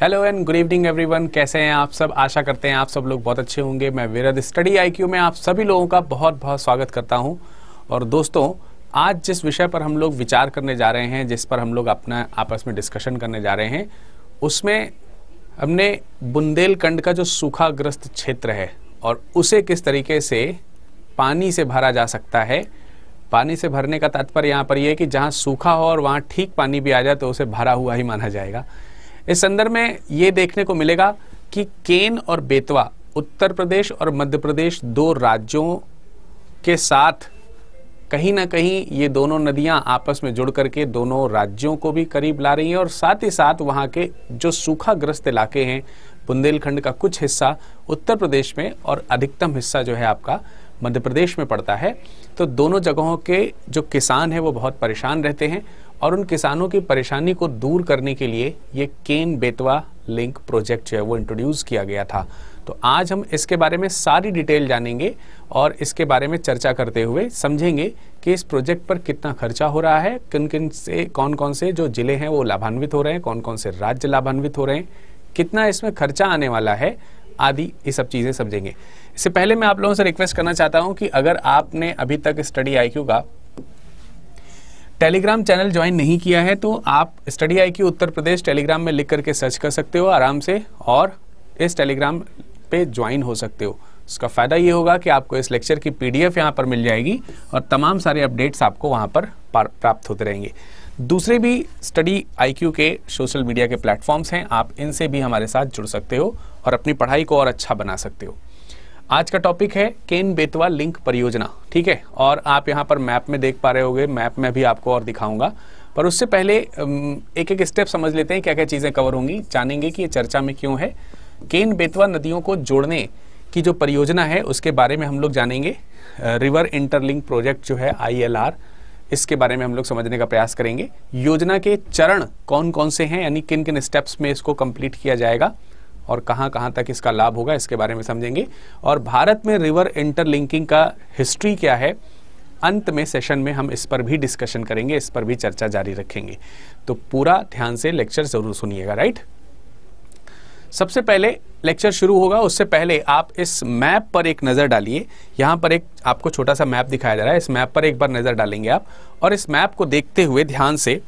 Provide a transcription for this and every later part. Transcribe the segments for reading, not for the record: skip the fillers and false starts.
Hello and good evening everyone, कैसे हैं आप सब। आशा करते हैं आप सब लोग बहुत अच्छे होंगे। मैं विराट स्टडी आईक्यू में आप सभी लोगों का बहुत बहुत स्वागत करता हूं। और दोस्तों, आज जिस विषय पर हम लोग विचार करने जा रहे हैं, जिस पर हम लोग अपना आपस में डिस्कशन करने जा रहे हैं, उसमें हमने बुंदेलखंड का जो सूखाग्रस्त क्षेत्र है और उसे किस तरीके से पानी से भरा जा सकता है। पानी से भरने का तात्पर्य यहाँ पर यह है कि जहाँ सूखा हो और वहाँ ठीक पानी भी आ जाए तो उसे भरा हुआ ही माना जाएगा। इस संदर्भ में ये देखने को मिलेगा कि केन और बेतवा, उत्तर प्रदेश और मध्य प्रदेश दो राज्यों के साथ कहीं ना कहीं ये दोनों नदियां आपस में जुड़ करके दोनों राज्यों को भी करीब ला रही हैं और साथ ही साथ वहाँ के जो सूखाग्रस्त इलाके हैं, बुंदेलखंड का कुछ हिस्सा उत्तर प्रदेश में और अधिकतम हिस्सा जो है आपका मध्य प्रदेश में पड़ता है, तो दोनों जगहों के जो किसान हैं वो बहुत परेशान रहते हैं और उन किसानों की परेशानी को दूर करने के लिए ये केन बेतवा लिंक प्रोजेक्ट जो है वो इंट्रोड्यूस किया गया था। तो आज हम इसके बारे में सारी डिटेल जानेंगे और इसके बारे में चर्चा करते हुए समझेंगे कि इस प्रोजेक्ट पर कितना खर्चा हो रहा है, कौन कौन से जो ज़िले हैं वो लाभान्वित हो रहे हैं, कौन कौन से राज्य लाभान्वित हो रहे हैं, कितना इसमें खर्चा आने वाला है आदि, ये सब चीज़ें समझेंगे। इससे पहले मैं आप लोगों से रिक्वेस्ट करना चाहता हूं कि अगर आपने अभी तक स्टडी आईक्यू का टेलीग्राम चैनल ज्वाइन नहीं किया है तो आप Study IQ Uttar Pradesh Telegram में लिख करके सर्च कर सकते हो आराम से और इस टेलीग्राम पे ज्वाइन हो सकते हो। उसका फ़ायदा ये होगा कि आपको इस लेक्चर की PDF यहाँ पर मिल जाएगी और तमाम सारे अपडेट्स आपको वहाँ पर प्राप्त होते रहेंगे। दूसरे भी स्टडी आईक्यू के सोशल मीडिया के प्लेटफॉर्म्स हैं, आप इनसे भी हमारे साथ जुड़ सकते हो और अपनी पढ़ाई को और अच्छा बना सकते हो। आज का टॉपिक है केन बेतवा लिंक परियोजना, ठीक है। और आप यहाँ पर मैप में देख पा रहे होगे, मैप में भी आपको और दिखाऊंगा, पर उससे पहले एक एक स्टेप समझ लेते हैं क्या क्या चीज़ें कवर होंगी, जानेंगे कि ये चर्चा में क्यों है। केन बेतवा नदियों को जोड़ने की जो परियोजना है उसके बारे में हम लोग जानेंगे। रिवर इंटरलिंक प्रोजेक्ट जो है ILR, इसके बारे में हम लोग समझने का प्रयास करेंगे। योजना के चरण कौन कौन से हैं, यानी किन किन स्टेप्स में इसको कंप्लीट किया जाएगा और कहां कहां तक इसका लाभ होगा, इसके बारे में समझेंगे। और भारत में रिवर इंटरलिंकिंग का हिस्ट्री क्या है, अंत में सेशन में हम इस पर भी डिस्कशन करेंगे, इस पर भी चर्चा जारी रखेंगे। तो पूरा ध्यान से लेक्चर ज़रूर सुनिएगा, राइट। सबसे पहले लेक्चर शुरू होगा, उससे पहले आप इस मैप पर एक नज़र डालिए। यहाँ पर एक आपको छोटा सा मैप दिखाया जा रहा है, इस मैप पर एक बार नज़र डालेंगे आप और इस मैप को देखते हुए ध्यान से,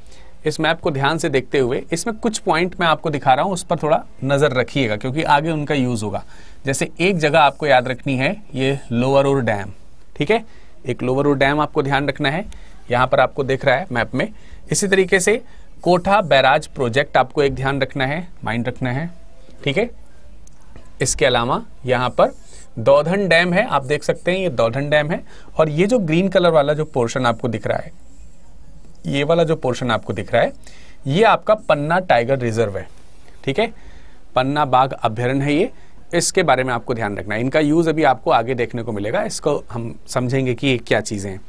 इस मैप को ध्यान से देखते हुए इसमें कुछ पॉइंट मैं आपको दिखा रहा हूँ, उस पर थोड़ा नज़र रखिएगा क्योंकि आगे उनका यूज़ होगा। जैसे एक जगह आपको याद रखनी है, ये लोअर ओर डैम, ठीक है, एक लोअर ओर डैम आपको ध्यान रखना है, यहाँ पर आपको दिख रहा है मैप में। इसी तरीके से कोठा बैराज प्रोजेक्ट आपको एक ध्यान रखना है, माइंड रखना है, ठीक है। इसके अलावा यहाँ पर दोधन डैम है, आप देख सकते हैं ये दोधन डैम है। और ये जो ग्रीन कलर वाला जो पोर्शन आपको दिख रहा है, ये वाला जो पोर्शन आपको दिख रहा है, ये आपका पन्ना टाइगर रिजर्व है, ठीक है, पन्ना बाघ अभ्यारण्य है ये। इसके बारे में आपको ध्यान रखना है, इनका यूज़ अभी आपको आगे देखने को मिलेगा, इसको हम समझेंगे कि ये क्या चीज़ें हैं।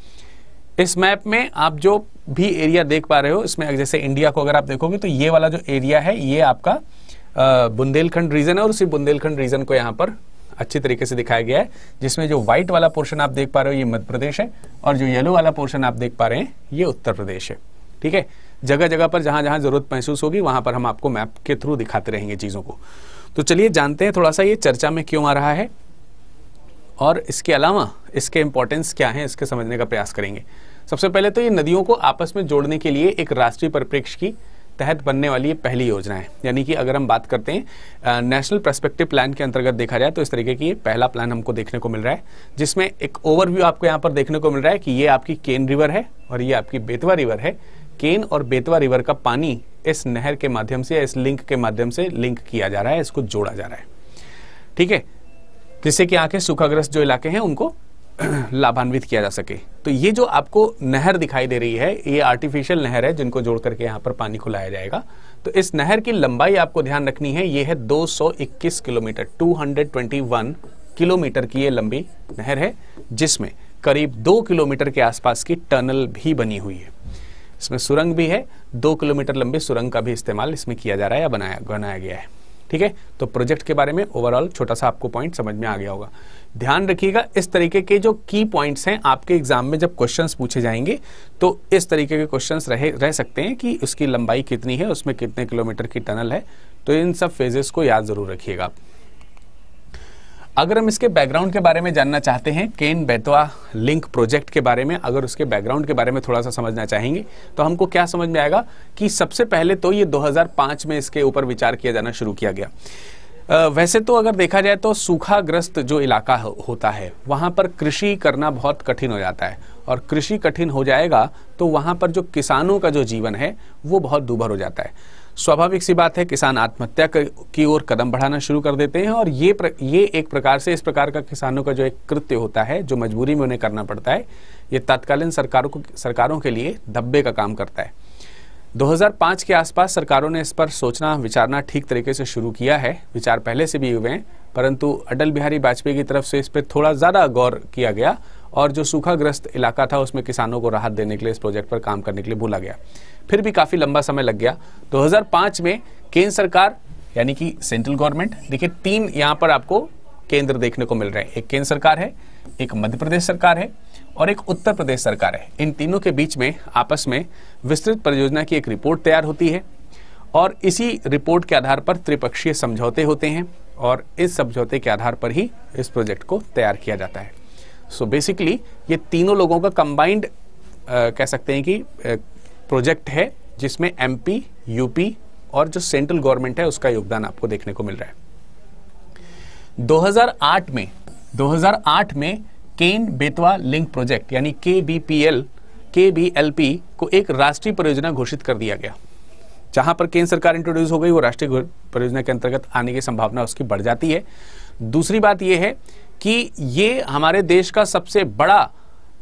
इस मैप में आप जो भी एरिया देख पा रहे हो, इसमें जैसे इंडिया को अगर आप देखोगे तो ये वाला जो एरिया है ये आपका बुंदेलखंड रीजन है और उसी बुंदेलखंड रीजन को यहाँ पर अच्छी तरीके से दिखाया गया है, जिसमें जो व्हाइट वाला पोर्शन आप देख पा रहे हो ये मध्य प्रदेश है और जो येलो वाला पोर्शन आप देख पा रहे हैं ये उत्तर प्रदेश है, ठीक है। जगह जगह पर जहाँ जहाँ जरूरत महसूस होगी वहाँ पर हम आपको मैप के थ्रू दिखाते रहेंगे चीज़ों को। तो चलिए जानते हैं थोड़ा सा ये चर्चा में क्यों आ रहा है और इसके अलावा इसके इम्पोर्टेंस क्या है, इसके समझने का प्रयास करेंगे। सबसे पहले तो ये नदियों को आपस में जोड़ने के लिए एक राष्ट्रीय परिप्रेक्ष्य की तहत बनने वाली ये पहली योजना है, यानी कि अगर हम बात करते हैं नेशनल पर्सपेक्टिव प्लान के अंतर्गत देखा जाए तो इस तरीके की पहला प्लान हमको देखने को मिल रहा है, जिसमें एक ओवरव्यू आपको यहाँ पर देखने को मिल रहा है कि ये आपकी केन रिवर है और ये आपकी बेतवा रिवर है। केन और बेतवा रिवर का पानी इस नहर के माध्यम से, इस लिंक के माध्यम से लिंक किया जा रहा है, इसको जोड़ा जा रहा है, ठीक है, जिससे कि यहाँ के सूखाग्रस्त जो इलाके हैं उनको लाभान्वित किया जा सके। तो ये जो आपको नहर दिखाई दे रही है ये आर्टिफिशियल नहर है जिनको जोड़ करके यहाँ पर पानी को लाया जाएगा। तो इस नहर की लंबाई आपको ध्यान रखनी है, ये है 221 किलोमीटर, 221 किलोमीटर की ये लंबी नहर है, जिसमें करीब 2 किलोमीटर के आसपास की टनल भी बनी हुई है, इसमें सुरंग भी है। 2 किलोमीटर लंबी सुरंग का भी इस्तेमाल इसमें किया जा रहा है या बनाया गया है, ठीक है। तो प्रोजेक्ट के बारे में ओवरऑल छोटा सा आपको पॉइंट समझ में आ गया होगा। ध्यान रखिएगा इस तरीके के जो की पॉइंट्स हैं आपके एग्जाम में जब क्वेश्चंस पूछे जाएंगे तो इस तरीके के क्वेश्चंस रह सकते हैं कि उसकी लंबाई कितनी है, उसमें कितने किलोमीटर की टनल है, तो इन सब फेजेस को याद जरूर रखिएगा। अगर हम इसके बैकग्राउंड के बारे में जानना चाहते हैं, केन बेतवा लिंक प्रोजेक्ट के बारे में, अगर उसके बैकग्राउंड के बारे में थोड़ा सा समझना चाहेंगे तो हमको क्या समझ में आएगा कि सबसे पहले तो ये 2005 में इसके ऊपर विचार किया जाना शुरू किया गया। वैसे तो अगर देखा जाए तो सूखाग्रस्त जो इलाका होता है वहाँ पर कृषि करना बहुत कठिन हो जाता है, और कृषि कठिन हो जाएगा तो वहाँ पर जो किसानों का जो जीवन है वो बहुत दूभर हो जाता है। स्वाभाविक सी बात है किसान आत्महत्या की ओर कदम बढ़ाना शुरू कर देते हैं, और ये एक प्रकार से इस प्रकार का किसानों का जो एक कृत्य होता है जो मजबूरी में उन्हें करना पड़ता है, ये तत्कालीन सरकारों के लिए धब्बे का काम करता है। 2005 के आसपास सरकारों ने इस पर सोचना विचारना ठीक तरीके से शुरू किया है। विचार पहले से भी हुए हैं, परंतु अटल बिहारी वाजपेयी की तरफ से इस पर थोड़ा ज़्यादा गौर किया गया, और जो सूखाग्रस्त इलाका था उसमें किसानों को राहत देने के लिए इस प्रोजेक्ट पर काम करने के लिए बोला गया। फिर भी काफ़ी लंबा समय लग गया। 2005 में केंद्र सरकार यानी कि सेंट्रल गवर्नमेंट, देखिए तीन यहाँ पर आपको केंद्र देखने को मिल रहे हैं, एक केंद्र सरकार है, एक मध्य प्रदेश सरकार है और एक उत्तर प्रदेश सरकार है। इन तीनों के बीच में आपस में विस्तृत परियोजना की एक रिपोर्ट तैयार होती है, और इसी रिपोर्ट के आधार पर त्रिपक्षीय समझौते होते हैं, और इस समझौते के आधार पर ही इस प्रोजेक्ट को तैयार किया जाता है। सो बेसिकली ये तीनों लोगों का कंबाइंड कह सकते हैं कि प्रोजेक्ट है, जिसमें एमपी, यूपी और जो सेंट्रल गवर्नमेंट है उसका योगदान आपको देखने को मिल रहा है। 2008 में केन बेतवा लिंक प्रोजेक्ट यानी KBLP को एक राष्ट्रीय परियोजना घोषित कर दिया गया। जहां पर केंद्र सरकार इंट्रोड्यूस हो गई वो राष्ट्रीय परियोजना के अंतर्गत आने की संभावना उसकी बढ़ जाती है। दूसरी बात यह है कि ये हमारे देश का सबसे बड़ा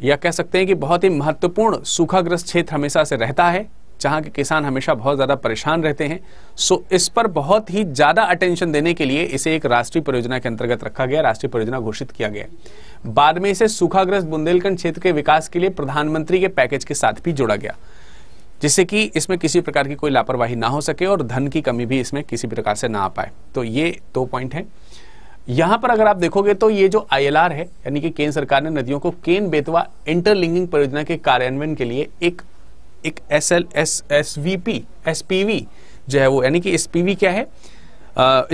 या कह सकते हैं कि बहुत ही महत्वपूर्ण सूखाग्रस्त क्षेत्र हमेशा से रहता है, जहाँ के किसान हमेशा बहुत ज़्यादा परेशान रहते हैं। सो इस पर बहुत ही ज़्यादा अटेंशन देने के लिए इसे एक राष्ट्रीय परियोजना के अंतर्गत रखा गया, राष्ट्रीय परियोजना घोषित किया गया। बाद में इसे सूखाग्रस्त बुंदेलखंड क्षेत्र के विकास के लिए प्रधानमंत्री के पैकेज के साथ भी जोड़ा गया, जिससे कि इसमें किसी प्रकार की कोई लापरवाही ना हो सके और धन की कमी भी इसमें किसी प्रकार से ना आ पाए। तो ये दो पॉइंट हैं। यहाँ पर अगर आप देखोगे तो ये जो ILR है यानी कि केंद्र सरकार ने नदियों को केन बेतवा इंटरलिंकिंग परियोजना के कार्यान्वयन के लिए एक SPV जो है वो यानी कि SPV क्या है,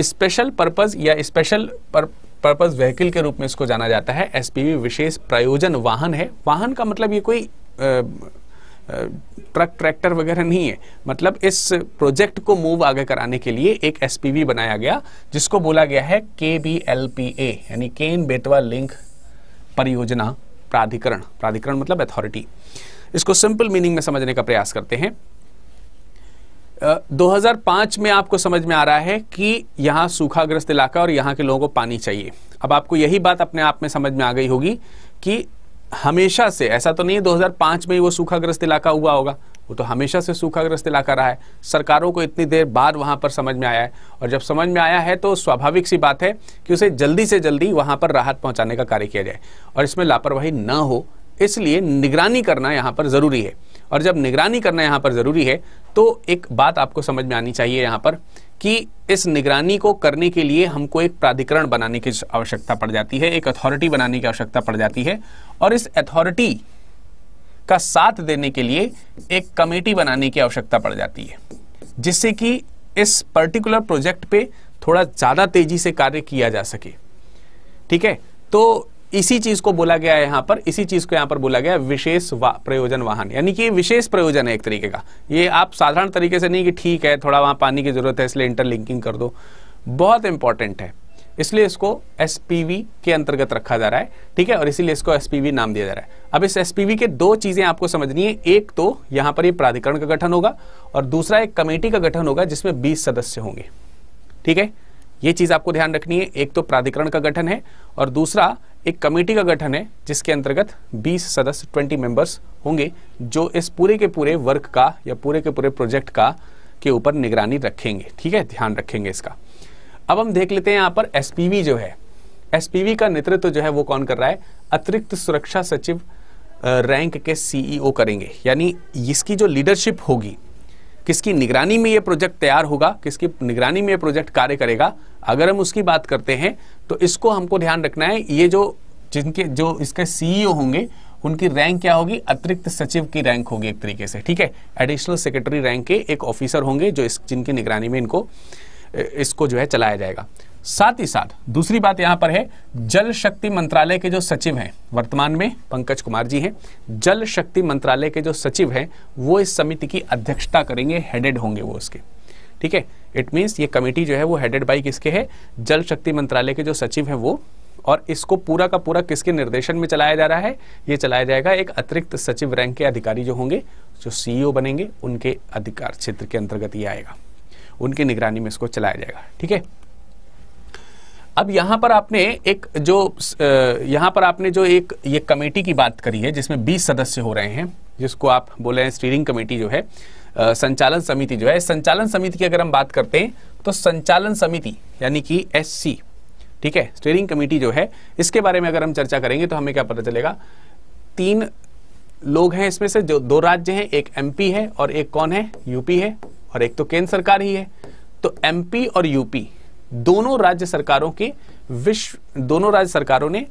स्पेशल पर्पस या स्पेशल पर्पस व्हीकल के रूप में इसको जाना जाता है। SPV विशेष प्रयोजन वाहन है। वाहन का मतलब ये कोई ट्रक ट्रैक्टर वगैरह नहीं है, मतलब इस प्रोजेक्ट को मूव आगे कराने के लिए एक SPV बनाया गया, जिसको बोला गया है KBLPA यानी केन बेतवा लिंक परियोजना प्राधिकरण मतलब अथॉरिटी। इसको सिंपल मीनिंग में समझने का प्रयास करते हैं। 2005 में आपको समझ में आ रहा है कि यहाँ सूखाग्रस्त इलाका और यहाँ के लोगों को पानी चाहिए। अब आपको यही बात अपने आप में समझ में आ गई होगी कि हमेशा से ऐसा तो नहीं है 2005 में ही वो सूखाग्रस्त इलाका हुआ होगा, वो तो हमेशा से सूखाग्रस्त इलाका रहा है। सरकारों को इतनी देर बाद वहाँ पर समझ में आया है, और जब समझ में आया है तो स्वाभाविक सी बात है कि उसे जल्दी से जल्दी वहाँ पर राहत पहुँचाने का कार्य किया जाए, और इसमें लापरवाही न हो इसलिए निगरानी करना यहाँ पर ज़रूरी है। और जब निगरानी करना यहाँ पर ज़रूरी है तो एक बात आपको समझ में आनी चाहिए यहाँ पर कि इस निगरानी को करने के लिए हमको एक प्राधिकरण बनाने की आवश्यकता पड़ जाती है, एक अथॉरिटी बनाने की आवश्यकता पड़ जाती है, और इस अथॉरिटी का साथ देने के लिए एक कमेटी बनाने की आवश्यकता पड़ जाती है, जिससे कि इस पर्टिकुलर प्रोजेक्ट पर थोड़ा ज़्यादा तेज़ी से कार्य किया जा सके। ठीक है, तो इसी चीज को बोला गया है यहाँ पर, इसी चीज को यहाँ पर बोला गया विशेष प्रयोजन वाहन यानी कि विशेष प्रयोजन है एक तरीके का। ये आप साधारण तरीके से नहीं कि ठीक है थोड़ा वहाँ पानी की जरूरत है इसलिए इंटरलिंकिंग कर दो, बहुत इंपॉर्टेंट है, इसलिए इसको SPV के अंतर्गत रखा जा रहा है। ठीक है, और इसीलिए इसको SPV नाम दिया जा रहा है। अब इस SPV के दो चीजें आपको समझनी है, एक तो यहाँ पर ये प्राधिकरण का गठन होगा और दूसरा एक कमेटी का गठन होगा जिसमें 20 सदस्य होंगे। ठीक है, ये चीज आपको ध्यान रखनी है, एक तो प्राधिकरण का गठन है और दूसरा एक कमेटी का गठन है जिसके अंतर्गत 20 सदस्य 20 मेंबर्स होंगे जो इस पूरे के पूरे वर्क का या पूरे के पूरे प्रोजेक्ट का के ऊपर निगरानी रखेंगे। ठीक है, ध्यान रखेंगे इसका। अब हम देख लेते हैं यहाँ पर SPV जो है, SPV का नेतृत्व जो है वो कौन कर रहा है, अतिरिक्त सुरक्षा सचिव रैंक के CEO करेंगे, यानी इसकी जो लीडरशिप होगी किसकी निगरानी में ये प्रोजेक्ट तैयार होगा, किसकी निगरानी में ये प्रोजेक्ट कार्य करेगा, अगर हम उसकी बात करते हैं तो इसको हमको ध्यान रखना है। ये जो इसके CEO होंगे उनकी रैंक क्या होगी, अतिरिक्त सचिव की रैंक होगी एक तरीके से, ठीक है, एडिशनल सेक्रेटरी रैंक के एक ऑफिसर होंगे जो जिनकी निगरानी में इसको जो है चलाया जाएगा। साथ ही साथ दूसरी बात यहाँ पर है, जल शक्ति मंत्रालय के जो सचिव हैं वर्तमान में पंकज कुमार जी हैं, जल शक्ति मंत्रालय के जो सचिव हैं वो इस समिति की अध्यक्षता करेंगे, हेडेड होंगे वो उसके, ठीक है। इट मीन्स ये कमेटी जो है वो हेडेड बाई किसके है, जल शक्ति मंत्रालय के जो सचिव हैं वो, और इसको पूरा का पूरा किसके निर्देशन में चलाया जा रहा है, ये चलाया जाएगा एक अतिरिक्त सचिव रैंक के अधिकारी जो होंगे, जो CEO बनेंगे, उनके अधिकार क्षेत्र के अंतर्गत ये आएगा, उनकी निगरानी में इसको चलाया जाएगा, ठीक है। अब यहाँ पर आपने एक ये कमेटी की बात करी है जिसमें 20 सदस्य हो रहे हैं, जिसको आप बोल रहे हैं स्टीयरिंग कमेटी जो है, संचालन समिति जो है। संचालन समिति की अगर हम बात करते हैं तो संचालन समिति यानी कि SC, ठीक है, स्टीयरिंग कमेटी जो है, इसके बारे में अगर हम चर्चा करेंगे तो हमें क्या पता चलेगा, 3 लोग हैं इसमें से, जो 2 राज्य हैं, एक MP है और एक कौन है, यूपी है, और एक तो केंद्र सरकार ही है। तो MP और यूपी दोनों राज्य सरकारों ने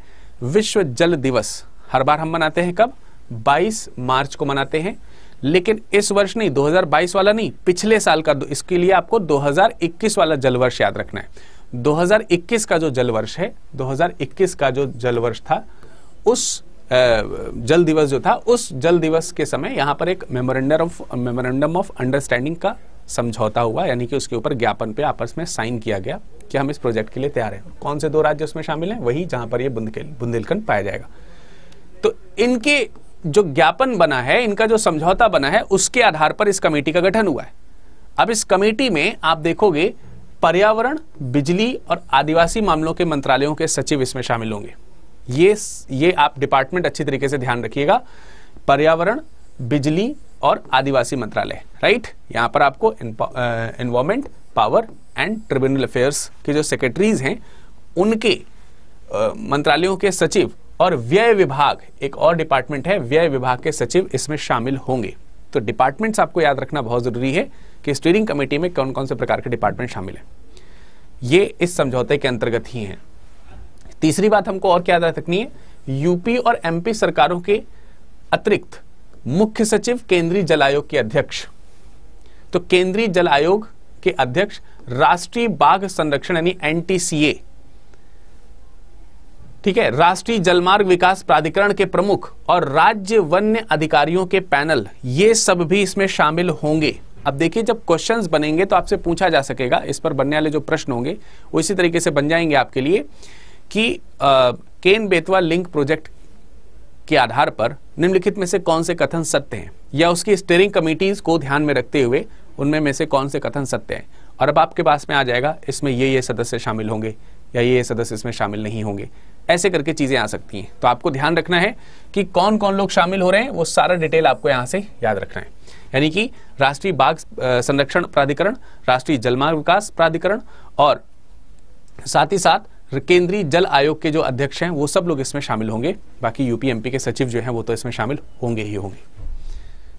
विश्व जल दिवस, हर बार हम मनाते हैं कब, 22 मार्च को मनाते हैं, लेकिन इस वर्ष नहीं, 2022 वाला नहीं, पिछले साल का, इसके लिए आपको 2021 वाला जल वर्ष याद रखना है। 2021 का जो जल वर्ष है, 2021 का जो जल वर्ष था, उस जल दिवस जो था, उस जल दिवस के समय यहाँ पर एक मेमोरेंडम ऑफ अंडरस्टैंडिंग का समझौता हुआ, यानी कि उसके ऊपर ज्ञापन पे आपस में साइन किया गया कि हम इस प्रोजेक्ट के लिए तैयार हैं। कौन से 2 राज्य उसमें शामिल हैं, वही जहाँ पर ये बुंदेलखंड पाया जाएगा। तो इनके जो ज्ञापन बना है, इनका जो समझौता बना है, उसके आधार पर इस कमेटी का गठन हुआ है। अब इस कमेटी में आप देखोगे पर्यावरण, बिजली और आदिवासी मामलों के मंत्रालयों के सचिव इसमें शामिल होंगे। ये आप डिपार्टमेंट अच्छी तरीके से ध्यान रखिएगा, पर्यावरण, बिजली और आदिवासी मंत्रालय, राइट। यहाँ पर आपको environment, power and tribunal affairs के जो सेक्रेटरीज हैं उनके मंत्रालयों के सचिव, और व्यय विभाग, एक और डिपार्टमेंट है, व्यय विभाग के सचिव इसमें शामिल होंगे। तो डिपार्टमेंट्स आपको याद रखना बहुत ज़रूरी है कि स्टीयरिंग कमेटी में कौन कौन से प्रकार के डिपार्टमेंट शामिल हैं, ये इस समझौते के अंतर्गत ही हैं। तीसरी बात हमको और क्या याद रखनी है, यूपी और MP सरकारों के अतिरिक्त मुख्य सचिव केंद्रीय जल आयोग के अध्यक्ष, तो केंद्रीय जल आयोग के अध्यक्ष, राष्ट्रीय बाघ संरक्षण यानी NTCA, ठीक है, राष्ट्रीय जलमार्ग विकास प्राधिकरण के प्रमुख और राज्य वन्य अधिकारियों के पैनल, ये सब भी इसमें शामिल होंगे। अब देखिए, जब क्वेश्चंस बनेंगे तो आपसे पूछा जा सकेगा, इस पर बनने वाले जो प्रश्न होंगे वो इसी तरीके से बन जाएंगे आपके लिए कि केन बेतवा लिंक प्रोजेक्ट के आधार पर निम्नलिखित में से कौन से कथन सत्य हैं, या उसकी स्टीयरिंग कमेटीज को ध्यान में रखते हुए उनमें में से कौन से कथन सत्य हैं। और अब आपके पास में आ जाएगा, इसमें ये सदस्य शामिल होंगे या ये सदस्य इसमें शामिल नहीं होंगे, ऐसे करके चीज़ें आ सकती हैं। तो आपको ध्यान रखना है कि कौन कौन लोग शामिल हो रहे हैं, वो सारा डिटेल आपको यहाँ से याद रखना है, यानी कि राष्ट्रीय बाघ संरक्षण प्राधिकरण, राष्ट्रीय जलमार्ग विकास प्राधिकरण और साथ ही साथ केंद्रीय जल आयोग के जो अध्यक्ष हैं वो सब लोग इसमें शामिल होंगे। बाकी UP MP के सचिव जो हैं वो तो इसमें शामिल होंगे ही होंगे,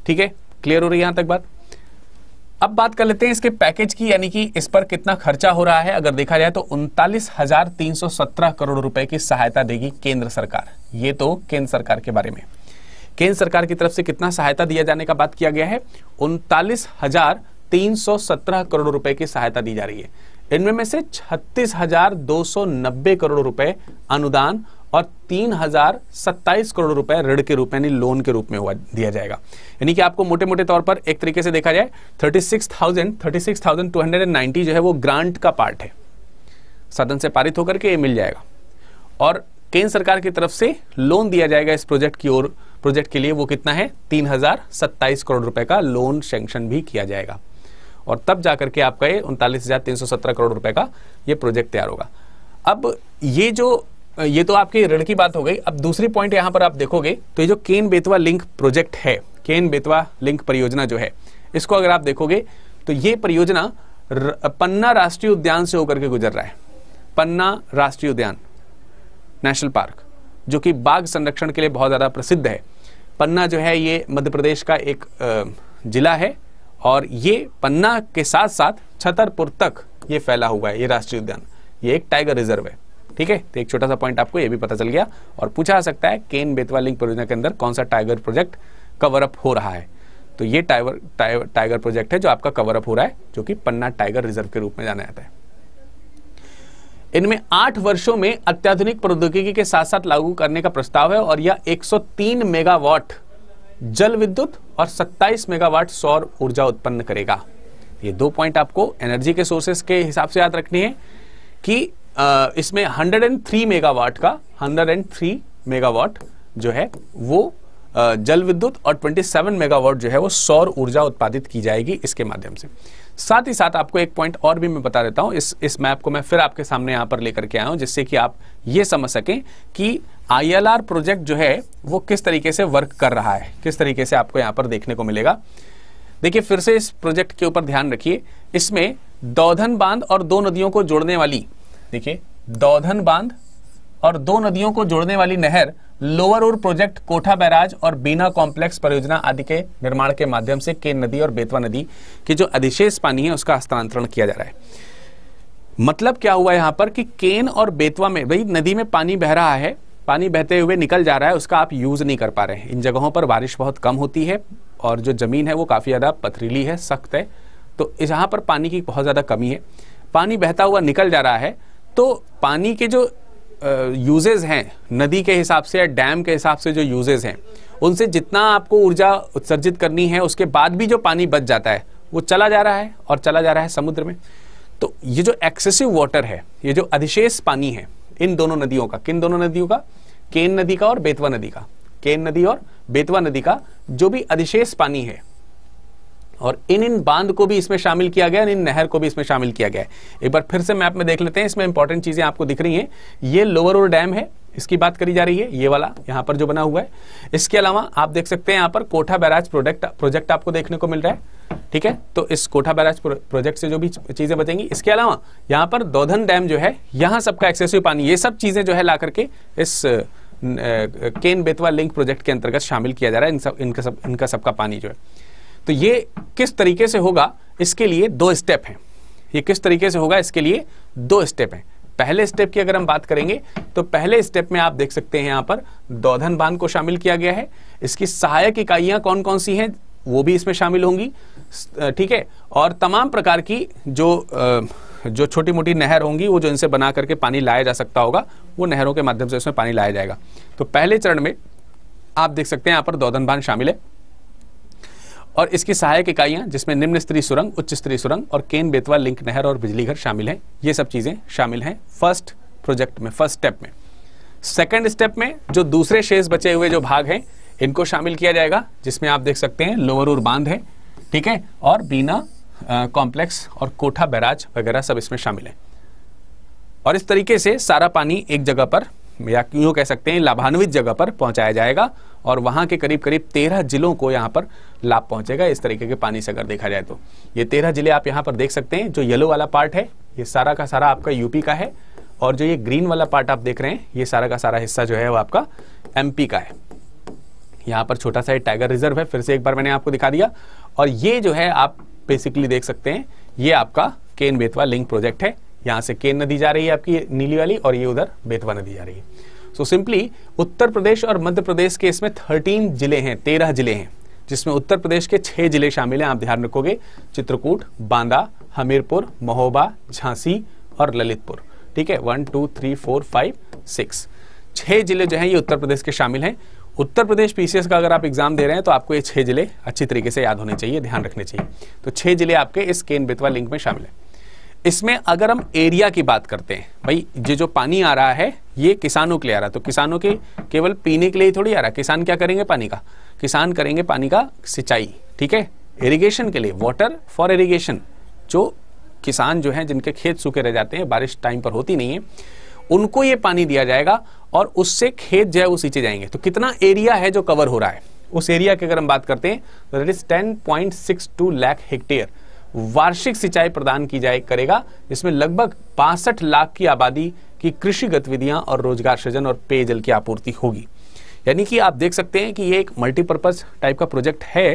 ठीक है। क्लियर हो रही है यहाँ तक बात। अब बात कर लेते हैं इसके पैकेज की, यानी कि इस पर कितना खर्चा हो रहा है। अगर देखा जाए तो 39,317 करोड़ रुपए की सहायता देगी केंद्र सरकार। ये तो केंद्र सरकार के बारे में, केंद्र सरकार की तरफ से कितना सहायता दिया जाने का बात किया गया है, 39,317 करोड़ रुपए की सहायता दी जा रही है। इनमें में से 36,290 करोड़ रुपए अनुदान और 3,027 करोड़ रुपए ऋण के रूप में, यानी लोन के रूप में दिया जाएगा। यानी कि आपको मोटे मोटे तौर पर एक तरीके से देखा जाए 36,290 जो है वो ग्रांट का पार्ट है, सदन से पारित होकर के ये मिल जाएगा, और केंद्र सरकार की तरफ से लोन दिया जाएगा इस प्रोजेक्ट की ओर, प्रोजेक्ट के लिए वो कितना है, 3,027 करोड़ रुपए का लोन सैंक्शन भी किया जाएगा, और तब जाकर के आपका ये 39,317 करोड़ रुपए का ये प्रोजेक्ट तैयार होगा। अब ये तो आपके ऋण की बात हो गई। अब दूसरी पॉइंट यहाँ पर आप देखोगे तो ये जो केन बेतवा लिंक प्रोजेक्ट है, केन बेतवा लिंक परियोजना जो है, इसको अगर आप देखोगे तो ये परियोजना पन्ना राष्ट्रीय उद्यान से होकर के गुजर रहा है। पन्ना राष्ट्रीय उद्यान नेशनल पार्क जो कि बाघ संरक्षण के लिए बहुत ज़्यादा प्रसिद्ध है। पन्ना जो है ये मध्य प्रदेश का एक जिला है और ये पन्ना के साथ साथ छतरपुर तक ये फैला हुआ है, ये राष्ट्रीय उद्यान, ये एक टाइगर रिजर्व है। ठीक है, तो एक छोटा सा पॉइंट आपको ये भी पता चल गया। और पूछा जा सकता है केन बेतवा लिंक परियोजना के अंदर कौन सा टाइगर प्रोजेक्ट कवर अप हो रहा है, तो ये टाइगर प्रोजेक्ट है जो आपका कवर अप हो रहा है, जो कि पन्ना टाइगर रिजर्व के रूप में जाना जाता है। इनमें 8 वर्षों में अत्याधुनिक प्रौद्योगिकी के साथ साथ लागू करने का प्रस्ताव है और यह 103 मेगावाट जल विद्युत और 27 मेगावाट सौर ऊर्जा उत्पन्न करेगा। ये 2 पॉइंट आपको एनर्जी के सोर्सेस के हिसाब से याद रखनी है कि इसमें 103 मेगावाट जो है वो जल विद्युत और 27 मेगावाट जो है वो सौर ऊर्जा उत्पादित की जाएगी इसके माध्यम से। साथ ही साथ आपको एक पॉइंट और भी मैं बता देता हूँ, इस मैप को मैं फिर आपके सामने यहाँ पर लेकर के आया हूँ जिससे कि आप ये समझ सकें कि ILR प्रोजेक्ट जो है वो किस तरीके से वर्क कर रहा है, किस तरीके से आपको यहाँ पर देखने को मिलेगा। देखिए फिर से इस प्रोजेक्ट के ऊपर ध्यान रखिए, इसमें दोधन बांध और 2 नदियों को जोड़ने वाली, देखिए दोधन बांध और 2 नदियों को जोड़ने वाली नहर, lower Orr project, Kotha barrage और बीना कॉम्प्लेक्स परियोजना आदि के निर्माण के माध्यम से केन नदी और बेतवा नदी के जो अधिशेष पानी है उसका हस्तांतरण किया जा रहा है। मतलब क्या हुआ यहाँ पर कि केन और बेतवा में भाई नदी में पानी बह रहा है, पानी बहते हुए निकल जा रहा है, उसका आप यूज नहीं कर पा रहे हैं। इन जगहों पर बारिश बहुत कम होती है और जो जमीन है वो काफ़ी ज़्यादा पथरीली है, सख्त है, तो यहाँ पर पानी की बहुत ज़्यादा कमी है, पानी बहता हुआ निकल जा रहा है। तो पानी के जो यूजेज हैं नदी के हिसाब से या डैम के हिसाब से जो यूजेज हैं उनसे जितना आपको ऊर्जा उत्सर्जित करनी है, उसके बाद भी जो पानी बच जाता है वो चला जा रहा है और चला जा रहा है समुद्र में। तो ये जो एक्सेसिव वाटर है, ये जो अधिशेष पानी है इन दोनों नदियों का, किन दोनों नदियों का, केन नदी का और बेतवा नदी का, केन नदी और बेतवा नदी का जो भी अधिशेष पानी है, और इन बांध को भी इसमें शामिल किया गया, इन नहर को भी इसमें शामिल किया गया है। एक बार फिर से मैप में देख लेते हैं, इसमें इंपॉर्टेंट चीजें आपको दिख रही हैं। ये लोअर ओर डैम है, इसकी बात करी जा रही है, ये वाला यहाँ पर जो बना हुआ है। इसके अलावा आप देख सकते हैं यहाँ पर कोठा बैराज प्रोजेक्ट आपको देखने को मिल रहा है। ठीक है, तो इस कोठा बैराज प्रोजेक्ट से जो भी चीजें बचेंगी, इसके अलावा यहाँ पर दोधन डैम जो है, यहाँ सबका एक्सेसिव पानी, ये सब चीजें जो है ला करके इस केन बेतवा लिंक प्रोजेक्ट के अंतर्गत शामिल किया जा रहा है। इनका सबका पानी जो है, तो ये किस तरीके से होगा इसके लिए 2 स्टेप हैं। ये किस तरीके से होगा इसके लिए 2 स्टेप हैं। पहले स्टेप की अगर हम बात करेंगे तो पहले स्टेप में आप देख सकते हैं यहाँ पर दोधन बांध को शामिल किया गया है, इसकी सहायक इकाइयाँ कौन कौन सी हैं वो भी इसमें शामिल होंगी। ठीक है, और तमाम प्रकार की जो छोटी मोटी नहर होंगी वो जो इनसे बना करके पानी लाया जा सकता होगा वो नहरों के माध्यम से इसमें पानी लाया जाएगा। तो पहले चरण में आप देख सकते हैं यहाँ पर दोधन बांध शामिल है और इसकी सहायक इकाइयां जिसमें निम्न स्तरीय सुरंग, उच्च स्तरीय सुरंग और केन बेतवा लिंक नहर और बिजलीघर शामिल हैं। ये सब चीज़ें शामिल हैं फर्स्ट प्रोजेक्ट में, फर्स्ट स्टेप में। सेकंड स्टेप में जो दूसरे शेष बचे हुए जो भाग हैं इनको शामिल किया जाएगा, जिसमें आप देख सकते हैं लोअर ओर बांध है, ठीक है, और बीना कॉम्प्लेक्स और कोठा बैराज वगैरह सब इसमें शामिल है। और इस तरीके से सारा पानी एक जगह पर, या यूँ कह सकते हैं लाभान्वित जगह पर पहुंचाया जाएगा और वहां के करीब करीब 13 जिलों को यहां पर लाभ पहुंचेगा इस तरीके के पानी से अगर देखा जाए तो। ये 13 जिले आप यहां पर देख सकते हैं। जो येलो वाला पार्ट है ये सारा का सारा आपका यूपी का है और जो ये ग्रीन वाला पार्ट आप देख रहे हैं ये सारा का सारा हिस्सा जो है वो आपका MP का है। यहाँ पर छोटा सा टाइगर रिजर्व है, फिर से एक बार मैंने आपको दिखा दिया। और ये जो है आप बेसिकली देख सकते हैं ये आपका केन बेतवा लिंक प्रोजेक्ट है। यहाँ से केन नदी जा रही है आपकी नीली वाली और ये उधर बेतवा नदी जा रही है। सो सिंपली उत्तर प्रदेश और मध्य प्रदेश के इसमें 13 जिले हैं, 13 जिले हैं, जिसमें उत्तर प्रदेश के 6 जिले शामिल हैं। आप ध्यान रखोगे चित्रकूट, बांदा, हमीरपुर, महोबा, झांसी और ललितपुर। ठीक है, 1 2 3 4 5 6 6 जिले जो हैं ये उत्तर प्रदेश के शामिल हैं। उत्तर प्रदेश PCS का अगर आप एग्जाम दे रहे हैं तो आपको ये 6 जिले अच्छी तरीके से याद होने चाहिए, ध्यान रखने चाहिए। तो 6 जिले आपके इस केन बेतवा लिंक में शामिल हैं। इसमें अगर हम एरिया की बात करते हैं, भाई ये जो पानी आ रहा है ये किसानों के लिए आ रहा है, तो किसानों के केवल पीने के लिए ही थोड़ी आ रहा है। किसान क्या करेंगे पानी का, किसान करेंगे पानी का सिंचाई, ठीक है, इरिगेशन के लिए, वाटर फॉर इरिगेशन। जो किसान जो हैं जिनके खेत सूखे रह जाते हैं, बारिश टाइम पर होती नहीं है, उनको ये पानी दिया जाएगा और उससे खेत जो है वो सींचे जाएंगे। तो कितना एरिया है जो कवर हो रहा है, उस एरिया की अगर हम बात करते हैं तो दैट इज 10.62 लाख हेक्टेयर वार्षिक सिंचाई प्रदान की जाए करेगा, जिसमें लगभग 62 लाख की आबादी की कृषि गतिविधियां और रोजगार सृजन और पेयजल की आपूर्ति होगी। यानी कि आप देख सकते हैं कि ये एक मल्टीपर्पज टाइप का प्रोजेक्ट है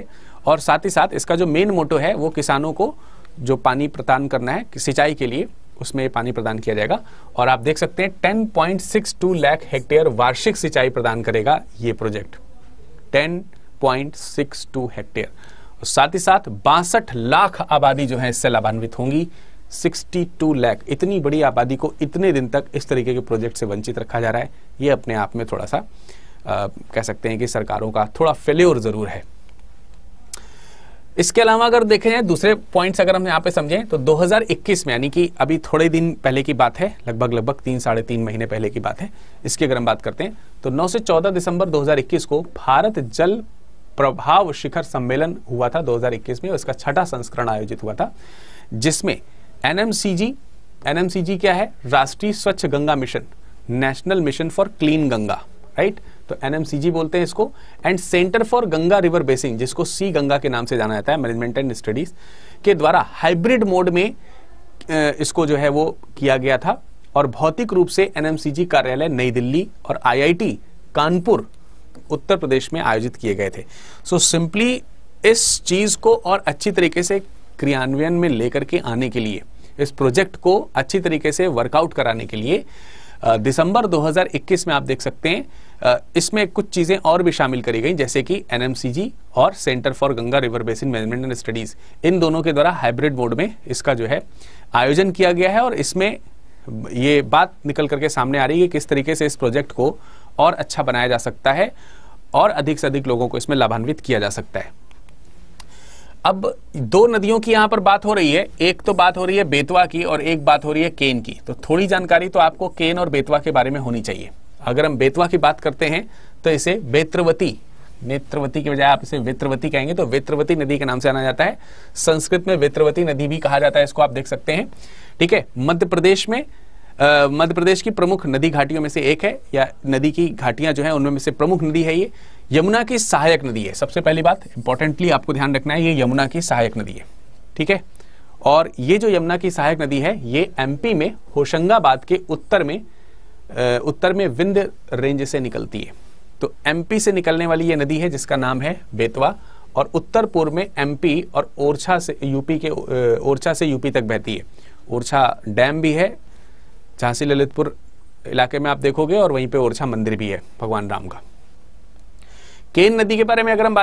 और साथ ही साथ इसका जो मेन मोटो है वो किसानों को जो पानी प्रदान करना है सिंचाई के लिए उसमें पानी प्रदान किया जाएगा। और आप देख सकते हैं 10.62 लाख हेक्टेयर वार्षिक सिंचाई प्रदान करेगा ये प्रोजेक्ट, 10.62 हेक्टेयर। और साथ ही साथ 62 लाख आबादी जो है इससे लाभान्वित होंगी, 62 लाख। इतनी बड़ी आबादी को इतने दिन तक इस तरीके के प्रोजेक्ट से वंचित रखा जा रहा है, ये अपने आप में थोड़ा सा कह सकते हैं कि सरकारों का थोड़ा फेल्योर जरूर है। इसके अलावा अगर देखें जाए दूसरे पॉइंट्स अगर हम यहाँ पे समझें तो 2021 में यानी कि अभी थोड़े दिन पहले की बात है, लगभग 3-3.5 महीने पहले की बात है, इसकी अगर हम बात करते हैं तो 9 से 14 दिसंबर 2021 को भारत जल प्रभाव शिखर सम्मेलन हुआ था 2021 में, और इसका 6ठा संस्करण आयोजित हुआ था, जिसमें एनएमसीजी क्या है, राष्ट्रीय स्वच्छ Ganga mission, national mission for clean Ganga, right, तो एनएमसीजी बोलते हैं इसको, and centre for Ganga river basin जिसको सी गंगा के नाम से जाना जाता है, मैनेजमेंट एंड स्टडीज के द्वारा हाइब्रिड मोड में इसको जो है वो किया गया था। और भौतिक रूप से एनएमसीजी कार्यालय नई दिल्ली और आईआईटी कानपुर उत्तर प्रदेश में आयोजित किए गए थे। सो सिंपली इस चीज को और अच्छी तरीके से क्रियान्वयन में लेकर के आने के लिए, इस प्रोजेक्ट को अच्छी तरीके से वर्कआउट कराने के लिए दिसंबर 2021 में आप देख सकते हैं इसमें कुछ चीज़ें और भी शामिल करी गई, जैसे कि एनएमसीजी और centre for Ganga river basin management and studies, इन दोनों के द्वारा हाइब्रिड मोड में इसका जो है आयोजन किया गया है। और इसमें ये बात निकल करके सामने आ रही है कि किस तरीके से इस प्रोजेक्ट को और अच्छा बनाया जा सकता है और अधिक से अधिक लोगों को इसमें लाभान्वित किया जा सकता है। अब दो नदियों की यहाँ पर बात हो रही है, एक तो बात हो रही है बेतवा की और एक बात हो रही है केन की, तो थोड़ी जानकारी तो आपको केन और बेतवा के बारे में होनी चाहिए। अगर हम बेतवा की बात करते हैं तो इसे नेत्रवती के बजाय आप इसे वेत्रवती कहेंगे, तो वेत्रवती नदी के नाम से जाना जाता है, संस्कृत में वेत्रवती नदी भी कहा जाता है इसको, आप देख सकते हैं, ठीक है। मध्य प्रदेश की प्रमुख नदी घाटियों में से एक है, या नदी की घाटियां जो है उनमें से प्रमुख नदी है ये, यमुना की सहायक नदी है। सबसे पहली बात इंपॉर्टेंटली आपको ध्यान रखना है, ये यमुना की सहायक नदी है, ठीक है। और ये जो यमुना की सहायक नदी है ये एमपी में होशंगाबाद के उत्तर में विंध्य रेंज से निकलती है, तो एमपी से निकलने वाली ये नदी है जिसका नाम है बेतवा, और उत्तर पूर्व में एमपी और ओरछा से यूपी तक बहती है। ओरछा डैम भी है झांसी ललितपुर इलाके में आप देखोगे, और वहीं पे ओरछा मंदिर भी है भगवान राम का। केन नदी के बारे में अगर हम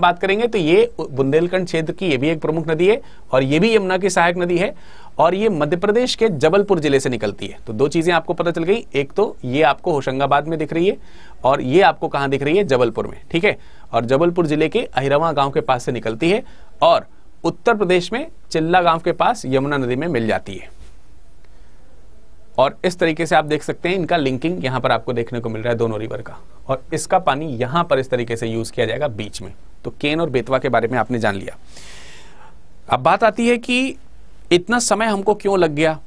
बात करेंगे तो ये बुंदेलखंड क्षेत्र की ये भी एक प्रमुख नदी है और ये भी यमुना की सहायक नदी है, और ये मध्य प्रदेश के जबलपुर जिले से निकलती है। तो दो चीजें आपको पता चल गई, एक तो ये आपको होशंगाबाद में दिख रही है और ये आपको कहाँ दिख रही है, जबलपुर में, ठीक है। और जबलपुर जिले के अहिरवां गाँव के पास से निकलती है और उत्तर प्रदेश में चिल्ला गांव के पास यमुना नदी में मिल जाती है। और इस तरीके से आप देख सकते हैं इनका लिंकिंग यहां पर आपको देखने को मिल रहा है दोनों रिवर का, और इसका पानी यहां पर इस तरीके से यूज किया जाएगा बीच में। तो केन और बेतवा के बारे में आपने जान लिया। अब बात आती है कि इतना समय हमको क्यों लग गया,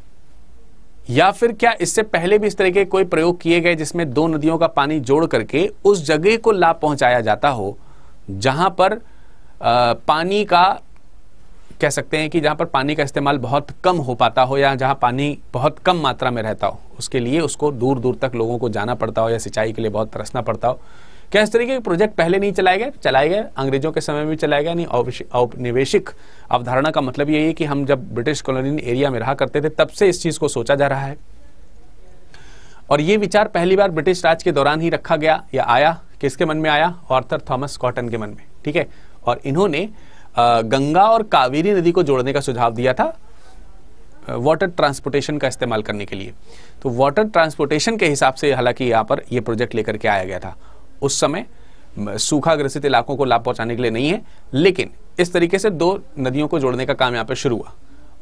या फिर क्या इससे पहले भी इस तरीके कोई प्रयोग किए गए जिसमें दो नदियों का पानी जोड़ करके उस जगह को लाभ पहुंचाया जाता हो जहां पर पानी का कह सकते हैं कि जहाँ पर पानी का इस्तेमाल बहुत कम हो पाता हो, या जहाँ पानी बहुत कम मात्रा में रहता हो, उसके लिए उसको दूर दूर तक लोगों को जाना पड़ता हो या सिंचाई के लिए बहुत तरसना पड़ता हो। क्या इस तरीके के प्रोजेक्ट पहले नहीं चलाए गए? अंग्रेजों के समय में भी चलाए गए नहीं। औपनिवेशिक अवधारणा का मतलब यही है कि हम जब ब्रिटिश कॉलोनियल एरिया में रहा करते थे तब से इस चीज़ को सोचा जा रहा है, और ये विचार पहली बार ब्रिटिश राज के दौरान ही रखा गया या आया। किसके मन में आया? आर्थर थॉमस कॉटन के मन में, ठीक है। और इन्होंने गंगा और कावेरी नदी को जोड़ने का सुझाव दिया था वाटर ट्रांसपोर्टेशन का इस्तेमाल करने के लिए। तो वाटर ट्रांसपोर्टेशन के हिसाब से हालांकि यहाँ पर यह प्रोजेक्ट लेकर के आया गया था। उस समय सूखा ग्रसित इलाकों को लाभ पहुंचाने के लिए नहीं है, लेकिन इस तरीके से दो नदियों को जोड़ने का काम यहाँ पर शुरू हुआ।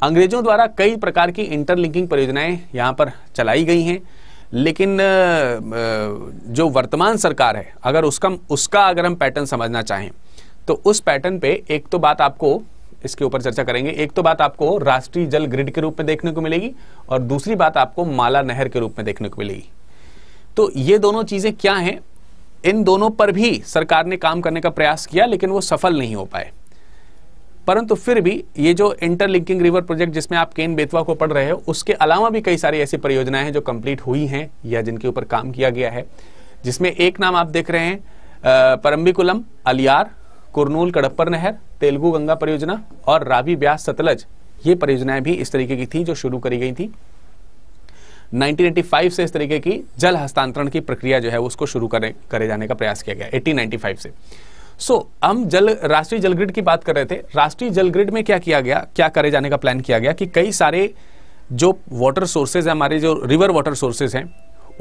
अंग्रेजों द्वारा कई प्रकार की इंटरलिंकिंग परियोजनाएं यहाँ पर चलाई गई हैं, लेकिन जो वर्तमान सरकार है अगर उसका अगर हम पैटर्न समझना चाहें तो उस पैटर्न पे एक तो बात आपको इसके ऊपर चर्चा करेंगे, एक तो बात आपको राष्ट्रीय जल ग्रिड के रूप में देखने को मिलेगी और दूसरी बात आपको माला नहर के रूप में देखने को मिलेगी। तो ये दोनों चीजें क्या हैं, इन दोनों पर भी सरकार ने काम करने का प्रयास किया लेकिन वो सफल नहीं हो पाए। परंतु फिर भी ये जो इंटरलिंकिंग रिवर प्रोजेक्ट जिसमें आप केन बेतवा को पढ़ रहे हो, उसके अलावा भी कई सारी ऐसी परियोजनाएं हैं जो कंप्लीट हुई हैं या जिनके ऊपर काम किया गया है, जिसमें एक नाम आप देख रहे हैं परम्बिकुलम, अलियार, कुरनूल कडप्पर नहर, तेलुगु गंगा परियोजना और रावी ब्यास सतलज, ये परियोजनाएं भी इस तरीके की थी जो शुरू करी गई थी। 1995 से इस तरीके की जल हस्तांतरण की प्रक्रिया जो है उसको शुरू करे जाने का प्रयास किया गया 1895 से। हम राष्ट्रीय जल ग्रिड की बात कर रहे थे। राष्ट्रीय जल ग्रिड में क्या किया गया, क्या करे जाने का प्लान किया गया कि कई सारे जो वाटर सोर्सेज हमारे जो रिवर वाटर सोर्सेज हैं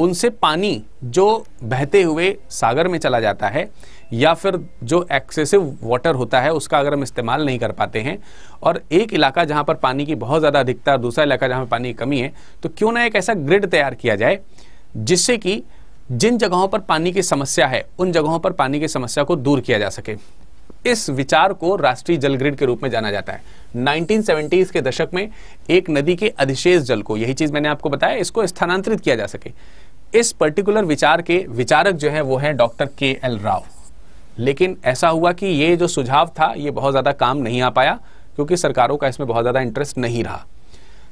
उनसे पानी जो बहते हुए सागर में चला जाता है या फिर जो एक्सेसिव वाटर होता है उसका अगर हम इस्तेमाल नहीं कर पाते हैं और एक इलाका जहां पर पानी की बहुत ज़्यादा अधिकता है दूसरा इलाका जहां पर पानी की कमी है, तो क्यों ना एक ऐसा ग्रिड तैयार किया जाए जिससे कि जिन जगहों पर पानी की समस्या है उन जगहों पर पानी की समस्या को दूर किया जा सके। इस विचार को राष्ट्रीय जल ग्रिड के रूप में जाना जाता है। 1970s के दशक में एक नदी के अधिशेष जल को, यही चीज़ मैंने आपको बताया, इसको स्थानांतरित किया जा सके। इस पर्टिकुलर विचार के विचारक जो है वो है डॉक्टर के एल राव। लेकिन ऐसा हुआ कि ये जो सुझाव था ये बहुत ज़्यादा काम नहीं आ पाया क्योंकि सरकारों का इसमें बहुत ज़्यादा इंटरेस्ट नहीं रहा।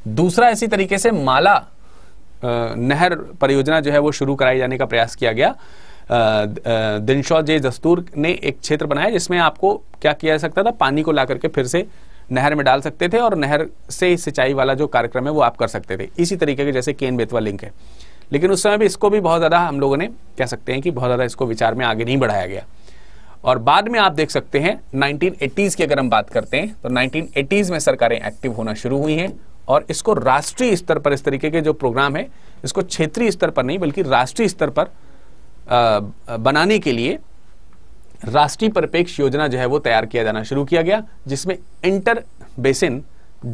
दूसरा, इसी तरीके से माला नहर परियोजना जो है वो शुरू कराए जाने का प्रयास किया गया। दिनशो जय दस्तूर ने एक क्षेत्र बनाया जिसमें आपको क्या किया सकता था, पानी को ला करके फिर से नहर में डाल सकते थे और नहर से सिंचाई वाला जो कार्यक्रम है वो आप कर सकते थे। इसी तरीके के जैसे केन बेतवा लिंक है, लेकिन उस समय भी इसको भी बहुत ज़्यादा हम लोगों ने कह सकते हैं कि बहुत ज़्यादा इसको विचार में आगे नहीं बढ़ाया गया। और बाद में आप देख सकते हैं 1980s की अगर हम बात करते हैं तो 1980s में सरकारें एक्टिव होना शुरू हुई हैं और इसको राष्ट्रीय स्तर पर इस तरीके के जो प्रोग्राम है इसको क्षेत्रीय स्तर पर नहीं बल्कि राष्ट्रीय स्तर पर बनाने के लिए राष्ट्रीय परिपेक्ष योजना जो है वो तैयार किया जाना शुरू किया गया जिसमें इंटर बेसिन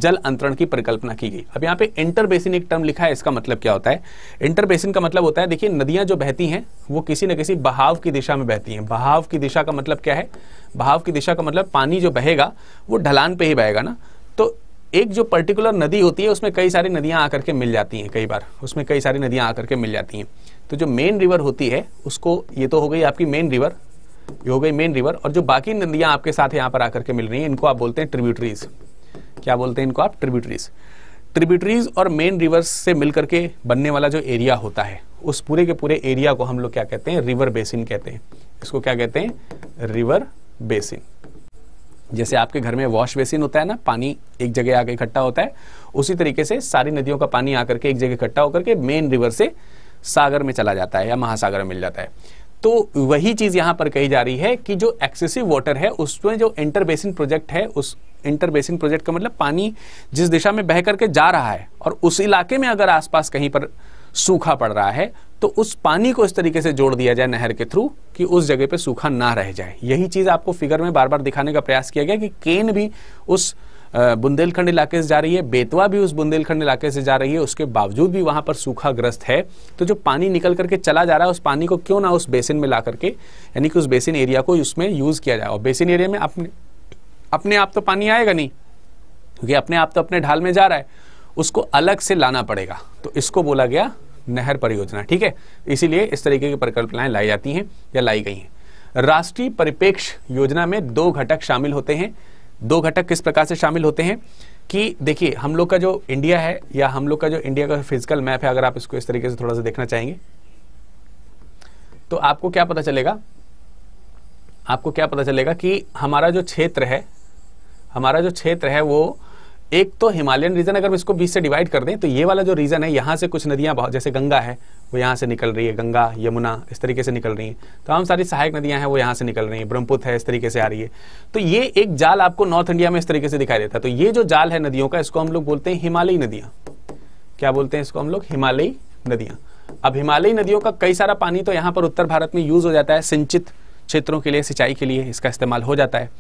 जल अंतरण की परिकल्पना की गई। अब यहाँ पे इंटर बेसिन एक टर्म लिखा है, इसका मतलब क्या होता है? इंटर बेसिन का मतलब होता है, देखिए नदियाँ जो बहती हैं वो किसी न किसी बहाव की दिशा में बहती हैं। बहाव की दिशा का मतलब क्या है? बहाव की दिशा का मतलब पानी जो बहेगा वो ढलान पे ही बहेगा ना, तो एक जो पर्टिकुलर नदी होती है उसमें कई सारी नदियाँ आकर के मिल जाती हैं, कई बार उसमें कई सारी नदियाँ आकर के मिल जाती हैं। तो जो मेन रिवर होती है उसको, ये तो हो गई आपकी मेन रिवर, ये हो गई मेन रिवर, और जो बाकी नदियाँ आपके साथ यहाँ पर आकर के मिल रही हैं इनको आप बोलते हैं ट्रिब्यूटरीज। क्या बोलते हैं इनको आप? ट्रिब्यूटरीज। ट्रिब्यूटरीज और मेन रिवर्स से मिलकर के बनने वाला जो एरिया होता है उस पूरे के पूरे एरिया को हम लोग क्या कहते हैं? रिवर बेसिन कहते हैं। इसको क्या कहते हैं? River basin. जैसे आपके घर में वॉश बेसिन होता है ना, पानी एक जगह आकर इकट्ठा होता है, उसी तरीके से सारी नदियों का पानी आकर के एक जगह इकट्ठा होकर के मेन रिवर से सागर में चला जाता है या महासागर में मिल जाता है। तो वही चीज़ यहाँ पर कही जा रही है कि जो एक्सेसिव वाटर है उसमें जो इंटर बेसिन प्रोजेक्ट है, उस इंटर बेसिन प्रोजेक्ट का मतलब पानी जिस दिशा में बह करके जा रहा है और उस इलाके में अगर आसपास कहीं पर सूखा पड़ रहा है तो उस पानी को इस तरीके से जोड़ दिया जाए नहर के थ्रू कि उस जगह पे सूखा ना रह जाए। यही चीज़ आपको फिगर में बार बार दिखाने का प्रयास किया गया कि केन भी उस बुंदेलखंड इलाके से जा रही है, बेतवा भी उस बुंदेलखंड इलाके से जा रही है, उसके बावजूद भी वहाँ पर सूखाग्रस्त है। तो जो पानी निकल करके चला जा रहा है उस पानी को क्यों ना उस बेसिन में ला करके, यानी कि उस बेसिन एरिया को उसमें यूज़ किया जाए। और बेसिन एरिया में अपने आप तो पानी आएगा नहीं क्योंकि अपने आप तो अपने ढाल में जा रहा है, उसको अलग से लाना पड़ेगा, तो इसको बोला गया नहर परियोजना। ठीक है, इसीलिए इस तरीके की परिकल्पनाएं लाई जाती हैं या लाई गई हैं। राष्ट्रीय परिपेक्ष योजना में दो घटक शामिल होते हैं। दो घटक किस प्रकार से शामिल होते हैं कि देखिए हम लोग का जो इंडिया है या हम लोग का जो इंडिया का फिजिकल मैप है, अगर आप इसको इस तरीके से थोड़ा सा देखना चाहेंगे तो आपको क्या पता चलेगा, आपको क्या पता चलेगा कि हमारा जो क्षेत्र है, हमारा जो क्षेत्र है वो एक तो हिमालयन रीजन, अगर हम इसको बीच से डिवाइड कर दें तो ये वाला जो रीजन है यहाँ से कुछ नदियाँ बहुत, जैसे गंगा है वो यहाँ से निकल रही है, गंगा यमुना इस तरीके से निकल रही हैं, तो हम सारी सहायक नदियाँ हैं वो यहाँ से निकल रही हैं, ब्रह्मपुत्र है इस तरीके से आ रही है, तो ये एक जाल आपको नॉर्थ इंडिया में इस तरीके से दिखाई देता है। तो ये जो जाल है नदियों का, इसको हम लोग बोलते हैं हिमालयी नदियाँ। क्या बोलते हैं इसको हम लोग? हिमालयी नदियाँ। अब हिमालयी नदियों का कई सारा पानी तो यहाँ पर उत्तर भारत में यूज़ हो जाता है, सिंचित क्षेत्रों के लिए, सिंचाई के लिए इसका इस्तेमाल हो जाता है,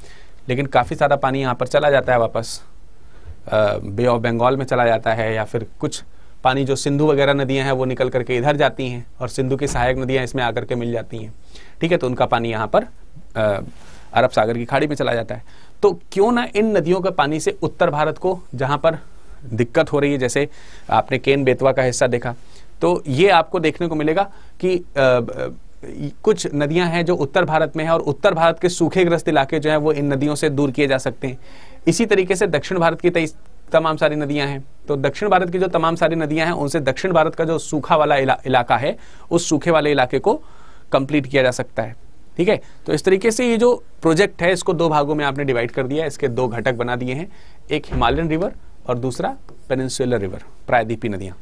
लेकिन काफ़ी सारा पानी यहाँ पर चला जाता है वापस बे ऑफ बंगाल में चला जाता है, या फिर कुछ पानी जो सिंधु वगैरह नदियां हैं वो निकल करके इधर जाती हैं और सिंधु की सहायक नदियां इसमें आकर के मिल जाती हैं। ठीक है, तो उनका पानी यहाँ पर अरब सागर की खाड़ी में चला जाता है। तो क्यों ना इन नदियों का पानी से उत्तर भारत को जहाँ पर दिक्कत हो रही है, जैसे आपने केन बेतवा का हिस्सा देखा, तो ये आपको देखने को मिलेगा कि कुछ नदियां हैं जो उत्तर भारत में हैं और उत्तर भारत के सूखेग्रस्त इलाके जो हैं वो इन नदियों से दूर किए जा सकते हैं। इसी तरीके से दक्षिण भारत की तमाम सारी नदियां हैं, तो दक्षिण भारत की जो तमाम सारी नदियां हैं उनसे दक्षिण भारत का जो सूखा वाला इलाका है उस सूखे वाले इलाके को कंप्लीट किया जा सकता है। ठीक है। तो इस तरीके से ये जो प्रोजेक्ट है इसको दो भागों में आपने डिवाइड कर दिया, इसके दो घटक बना दिए हैं, एक हिमालयन रिवर और दूसरा पेनिनसुलर रिवर, प्रायद्वीपी नदियां।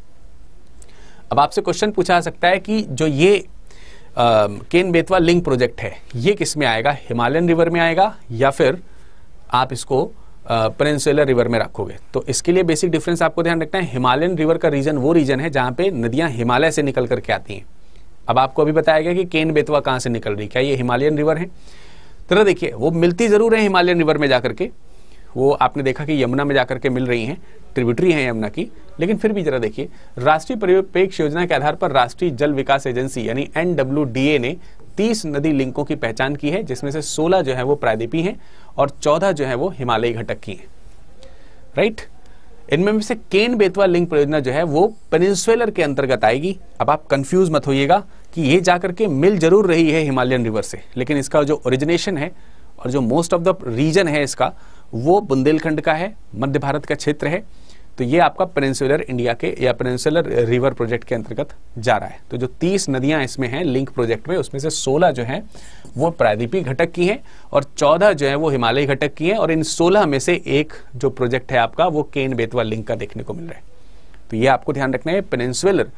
अब आपसे क्वेश्चन पूछा जा सकता है कि जो ये केन बेतवा लिंक प्रोजेक्ट है ये किस में आएगा, हिमालयन रिवर में आएगा या फिर आप इसको पेनिनसुलर रिवर में रखोगे। तो इसके लिए बेसिक डिफरेंस आपको ध्यान रखना है, हिमालयन रिवर का रीजन वो रीजन है जहाँ पे नदियाँ हिमालय से निकल करके आती हैं। अब आपको अभी बताया गया कि केन बेतवा कहाँ से निकल रही, क्या ये हिमालयन रिवर है। तो देखिए वो मिलती ज़रूर है हिमालयन रिवर में जाकर के, वो आपने देखा कि यमुना में जाकर के मिल रही हैं, ट्रिब्यूटरी हैं यमुना की, लेकिन फिर भी जरा देखिए राष्ट्रीय परिप्रेक्ष्य योजना के आधार पर राष्ट्रीय जल विकास एजेंसी यानी एनडब्ल्यूडीए ने 30 नदी लिंकों की पहचान की है, जिसमें से 16 जो है वो प्रायद्वीपीय हैं और 14 जो है वो हिमालयी घटक की हैं, राइट। इनमें से केन बेतवा लिंक परियोजना जो है वो पेनिनसुलर के अंतर्गत आएगी। अब आप कंफ्यूज मत होइएगा कि ये जाकर के मिल जरूर रही है हिमालयन रिवर से, लेकिन इसका जो ओरिजिनेशन है और जो मोस्ट ऑफ द रीजन है इसका वो बुंदेलखंड का है, मध्य भारत का क्षेत्र है। तो ये आपका पेनिनसुलर इंडिया के या पेनिनसुलर रिवर प्रोजेक्ट के अंतर्गत जा रहा है। तो जो 30 नदियां इसमें हैं लिंक प्रोजेक्ट में, उसमें से 16 जो हैं वो प्रायद्वीपीय घटक की हैं और 14 जो हैं वो हिमालयी घटक की हैं, और इन 16 में से एक जो प्रोजेक्ट है आपका वो केन बेतवा लिंक का देखने को मिल रहा है। तो ये आपको ध्यान रखना है, पेनिनसुलर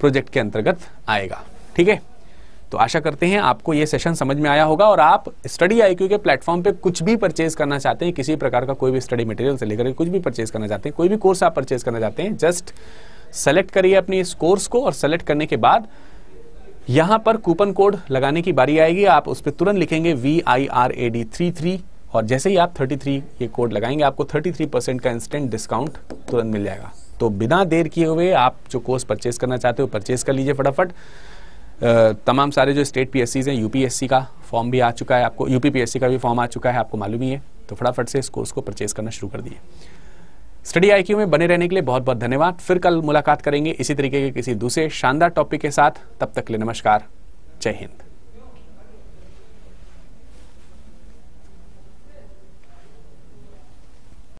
प्रोजेक्ट के अंतर्गत आएगा, ठीक है। तो आशा करते हैं आपको ये सेशन समझ में आया होगा, और आप स्टडी आईक्यू के प्लेटफॉर्म पे कुछ भी परचेज करना चाहते हैं, किसी प्रकार का कोई भी स्टडी मटेरियल से लेकर कुछ भी परचेज करना चाहते हैं, कोई भी कोर्स आप परचेज करना चाहते हैं, जस्ट सेलेक्ट करिए अपनी इस कोर्स को, और सेलेक्ट करने के बाद यहाँ पर कूपन कोड लगाने की बारी आएगी। आप उस पर तुरंत लिखेंगे VIRAD33 और जैसे ही आप 33 ये कोड लगाएंगे आपको 33% का इंस्टेंट डिस्काउंट तुरंत मिल जाएगा। तो बिना देर किए हुए आप जो कोर्स परचेज करना चाहते हो परचेज कर लीजिए फटाफट। तमाम सारे जो स्टेट PSCs हैं, UPSC का फॉर्म भी आ चुका है आपको, UPPSC का भी फॉर्म आ चुका है, आपको मालूम ही है। तो फटाफट से इस कोर्स को परचेज करना शुरू कर दिए। स्टडी आईक्यू में बने रहने के लिए बहुत बहुत धन्यवाद। फिर कल मुलाकात करेंगे इसी तरीके के किसी दूसरे शानदार टॉपिक के साथ, तब तक के लिए नमस्कार, जय हिंद।